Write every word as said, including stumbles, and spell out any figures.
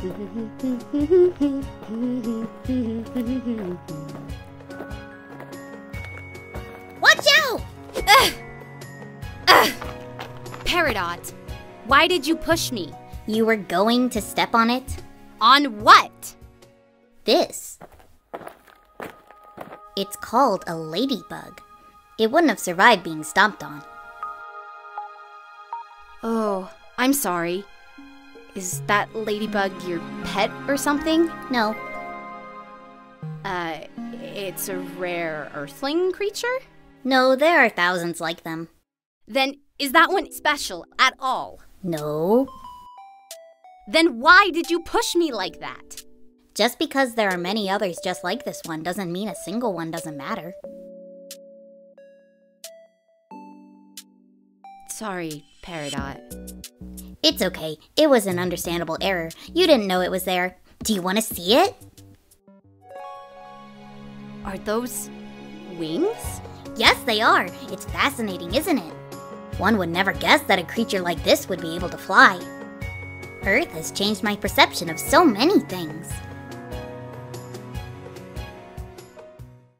Watch out! Ugh. Ugh. Peridot, why did you push me? You were going to step on it? On what? This. It's called a ladybug. It wouldn't have survived being stomped on. Oh, I'm sorry. Is that ladybug your pet or something? No. Uh, it's a rare earthling creature? No, there are thousands like them. Then is that one special at all? No. Then why did you push me like that? Just because there are many others just like this one doesn't mean a single one doesn't matter. Sorry, Peridot. It's okay. It was an understandable error. You didn't know it was there. Do you want to see it? Are those wings? Yes, they are. It's fascinating, isn't it? One would never guess that a creature like this would be able to fly. Earth has changed my perception of so many things.